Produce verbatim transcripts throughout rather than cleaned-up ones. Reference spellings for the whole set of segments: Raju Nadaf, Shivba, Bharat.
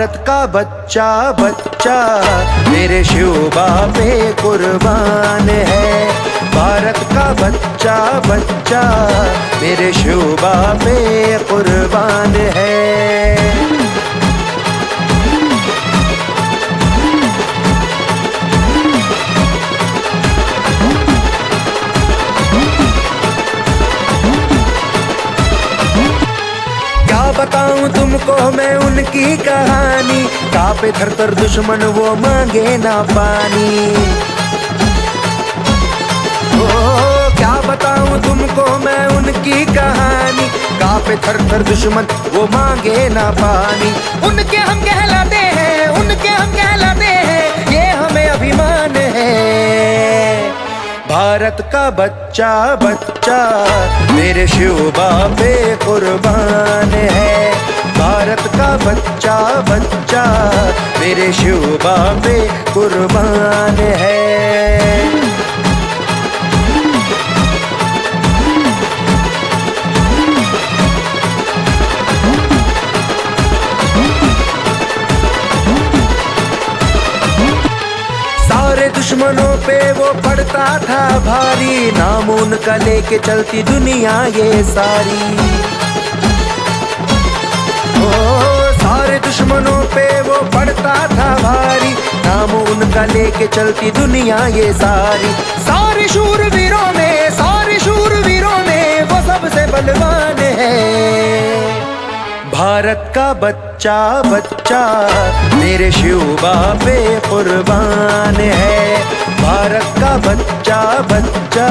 भारत का बच्चा बच्चा मेरे शिवबा पे कुर्बान है। भारत का बच्चा बच्चा मेरे शिवबा पे कुर्बान है। बताऊं तुमको मैं उनकी कहानी, तापे थर थर दुश्मन वो मांगे ना पानी। ओ क्या बताऊं तुमको मैं उनकी कहानी, तापे थर थर दुश्मन वो मांगे ना पानी। उनके हम कहलाते हैं, उनके हम कहलाते हैं, ये हमें अभिमान है। भारत का बच्चा बच्चा मेरे शिवबा पे कुर्बान है। भारत का बच्चा बच्चा मेरे शिवबा पे कुर्बान है। दुश्मनों पे वो पड़ता था भारी, नाम उनका लेके चलती दुनिया ये सारी। ओ सारे दुश्मनों पे वो पड़ता था भारी, नाम उनका लेके चलती दुनिया ये सारी। सारे शूरवीरों में, सारे शूरवीरों में वो सबसे बलवान है। भारत का बच्चा बच्चा मेरे शिवबा पे कुर्बान है। भारत का बच्चा बच्चा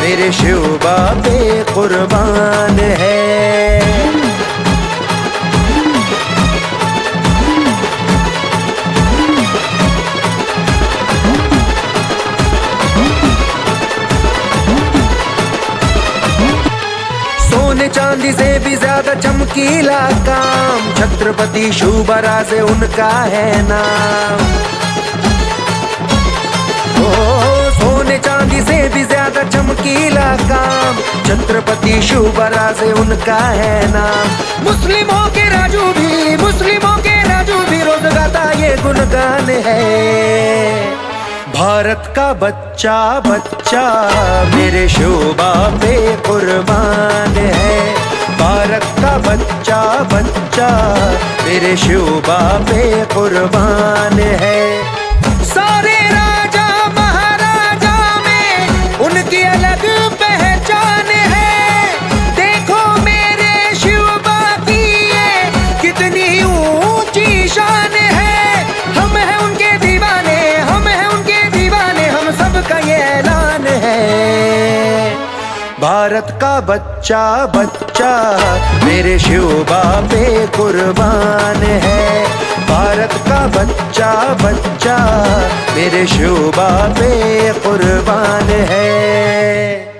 मेरे शिवबा पे कुर्बान है। चांदी से भी ज्यादा चमकीला काम, छत्रपति शिवबा से उनका है नाम। ओ सोने चांदी से भी ज्यादा चमकीला काम, छत्रपति शिवबा से उनका है नाम। मुस्लिमों के राजू भी, मुस्लिमों के राजू भी रोज गाता ये गुणगान है। भारत का बच्चा बच्चा मेरे शिवबा पे कुर्बान है। भारत का बच्चा बच्चा मेरे शिवबा पे कुर्बान है। सारे राजा महाराजा में उनकी अलग पहचान है। देखो मेरे शिवबा की ये कितनी ऊंची शान है। हम हैं उनके दीवाने, हम हैं उनके दीवाने, हम सब का ये ऐलान है। भारत का बच्चा बच्चा मेरे शिवबा पे कुर्बान है। भारत का बच्चा बच्चा मेरे शिवबा पे कुर्बान है।